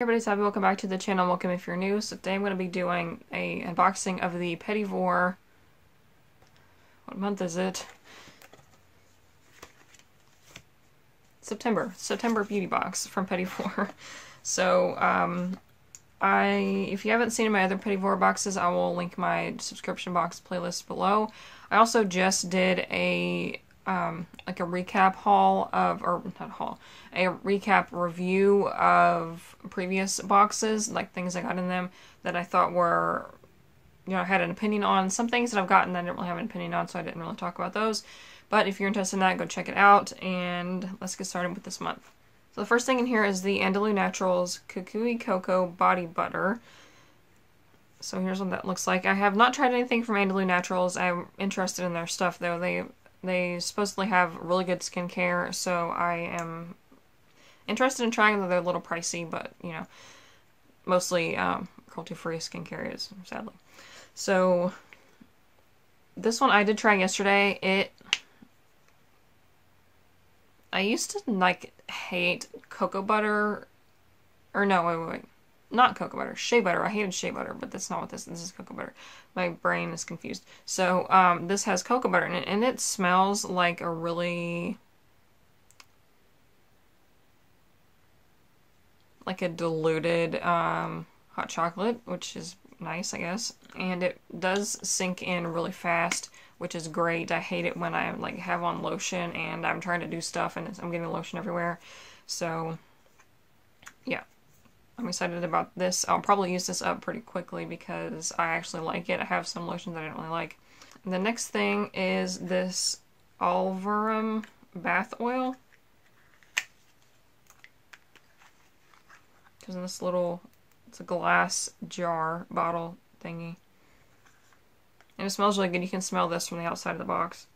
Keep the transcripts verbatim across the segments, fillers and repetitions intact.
Hey everybody, it's Abby. Welcome back to the channel. Welcome if you're new. So today I'm going to be doing a unboxing of the Petit Vour. What month is it? September. September Beauty Box from Petit Vour. So, um, I, if you haven't seen my other Petit Vour boxes, I will link my subscription box playlist below. I also just did a Um, like a recap haul of, or not haul, a recap review of previous boxes, like things I got in them that I thought were, you know, I had an opinion on. Some things that I've gotten that I didn't really have an opinion on, so I didn't really talk about those. But if you're interested in that, go check it out, and let's get started with this month. So the first thing in here is the Andalou Naturals Kukui Cocoa Body Butter. So here's what that looks like. I have not tried anything from Andalou Naturals. I'm interested in their stuff, though. They They supposedly have really good skincare, so I am interested in trying them. They're a little pricey, but, you know, mostly um, cruelty-free skincare is, sadly. So, this one I did try yesterday. It... I used to, like, hate cocoa butter. Or no, wait, wait, wait. Not cocoa butter. Shea butter. I hated shea butter, but that's not what this is. This is cocoa butter. My brain is confused. So, um, this has cocoa butter in it, and it smells like a really... like a diluted, um, hot chocolate, which is nice, I guess. And it does sink in really fast, which is great. I hate it when I, like, have on lotion, and I'm trying to do stuff, and it's, I'm getting lotion everywhere. So, yeah. I'm excited about this. I'll probably use this up pretty quickly because I actually like it. I have some lotions that I don't really like. And the next thing is this Olverum bath oil. It's in this little, it's a glass jar bottle thingy. And it smells really good. You can smell this from the outside of the box.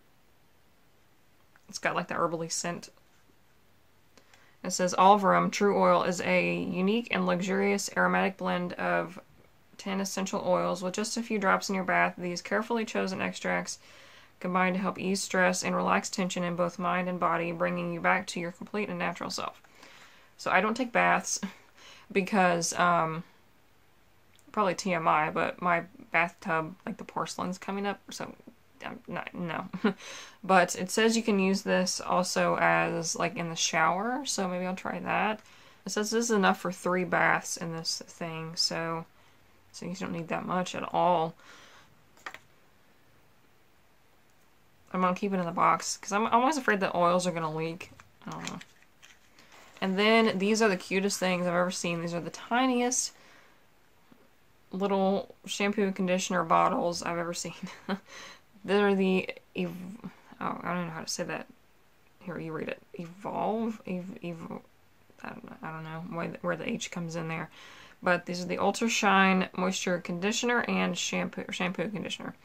It's got like the herbally scent. It says, Olverum True Oil is a unique and luxurious aromatic blend of ten essential oils. With just a few drops in your bath, these carefully chosen extracts combine to help ease stress and relax tension in both mind and body, bringing you back to your complete and natural self. So I don't take baths because, um, probably T M I, but my bathtub, like the porcelain's coming up, so... I'm not, no, but it says you can use this also as like in the shower, so maybe I'll try that. It says this is enough for three baths in this thing, so so you don't need that much at all. I'm gonna keep it in the box because I'm, I'm always afraid that oils are gonna leak. I don't know. And then these are the cutest things I've ever seen. These are the tiniest little shampoo and conditioner bottles I've ever seen. They're the, ev oh, I don't know how to say that. Here, you read it. Evolve? Ev ev I don't know, I don't know where the, where the H comes in there. But these are the Ultra Shine Moisture Conditioner and Shampoo shampoo Conditioner.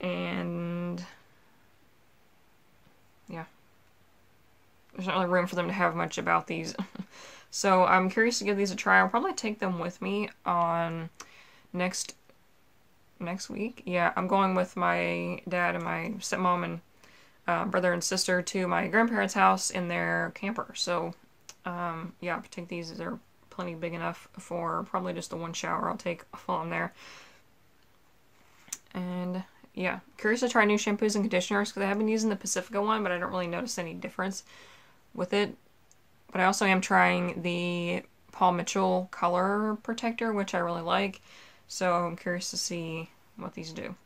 And, yeah. There's not really room for them to have much about these. So, I'm curious to give these a try. I'll probably take them with me on next next week. Yeah, I'm going with my dad and my stepmom and uh, brother and sister to my grandparents' house in their camper. So, um, yeah, I'll take these. They're plenty big enough for probably just the one shower I'll take while I'm there. And, yeah, curious to try new shampoos and conditioners because I have been using the Pacifica one, but I don't really notice any difference with it. But I also am trying the Paul Mitchell Color Protector, which I really like. So I'm curious to see what these do.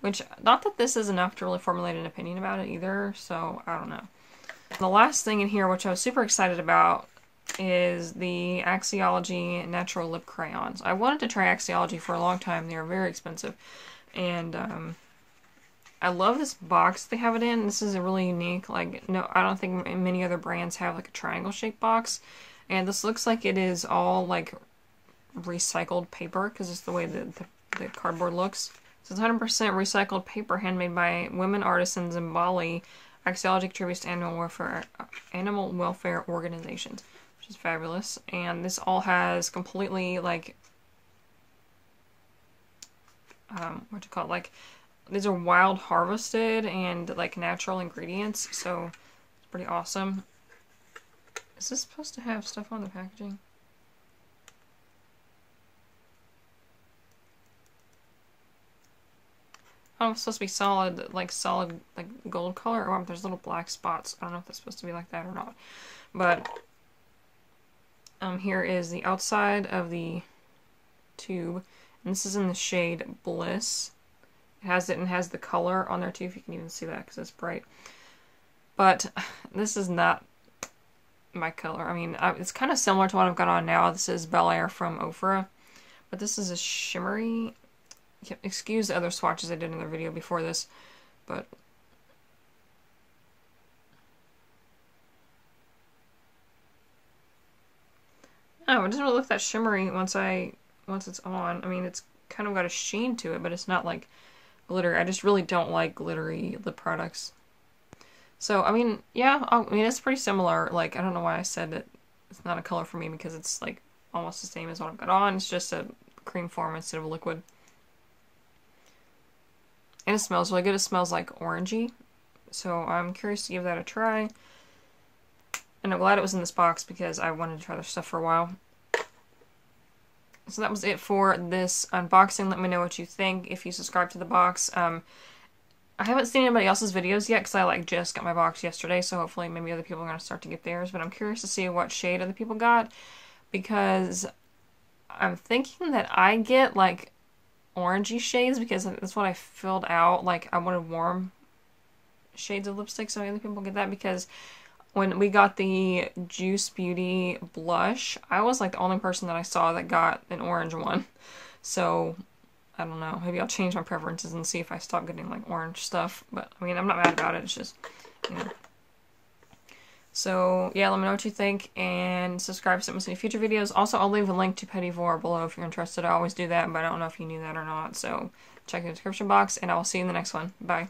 Which, not that this is enough to really formulate an opinion about it either, so I don't know. The last thing in here, which I was super excited about, is the Axiology Natural Lip Crayons. I wanted to try Axiology for a long time. They are very expensive. And, um, I love this box they have it in. This is a really unique, like, no, I don't think many other brands have, like, a triangle-shaped box. And this looks like it is all, like, recycled paper because it's the way that the, the cardboard looks. So it's one hundred percent recycled paper handmade by women artisans in Bali. Axiology contributes to animal welfare, uh, animal welfare organizations, which is fabulous. And this all has completely like, um, what do you call it? Like, these are wild harvested and like natural ingredients. So it's pretty awesome. Is this supposed to have stuff on the packaging? Oh, it's supposed to be solid, like solid, like gold color. Oh, there's little black spots. I don't know if that's supposed to be like that or not. But um, here is the outside of the tube, and this is in the shade Bliss. It has it and has the color on there too, if you can even see that because it's bright. But this is not my color. I mean, I, it's kind of similar to what I've got on now. This is Bel Air from Ofra, but this is a shimmery. Excuse the other swatches I did in the video before this, but oh, it doesn't really look that shimmery once I once it's on. I mean, it's kind of got a sheen to it, but it's not like glitter. I just really don't like glittery lip products. So I mean, yeah, I mean it's pretty similar. Like I don't know why I said that it's not a color for me because it's like almost the same as what I've got on. It's just a cream form instead of a liquid. And it smells really good. It smells like orangey. So I'm curious to give that a try. And I'm glad it was in this box because I wanted to try this stuff for a while. So that was it for this unboxing. Let me know what you think if you subscribe to the box. Um, I haven't seen anybody else's videos yet because I like just got my box yesterday. So hopefully maybe other people are going to start to get theirs. But I'm curious to see what shade other people got. Because I'm thinking that I get like orangey shades because that's what I filled out. Like I wanted warm shades of lipstick, so other people get that because when we got the Juice Beauty blush, I was like the only person that I saw that got an orange one. So I don't know, maybe I'll change my preferences and see if I stop getting like orange stuff, but I mean I'm not mad about it, it's just, you know. So yeah, let me know what you think and subscribe so you don't miss any future videos. Also, I'll leave a link to Petit Vour below if you're interested. I always do that, but I don't know if you knew that or not. So check the description box and I will see you in the next one. Bye.